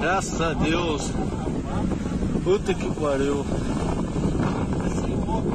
Graças a Deus. Puta que pariu. Esse louco.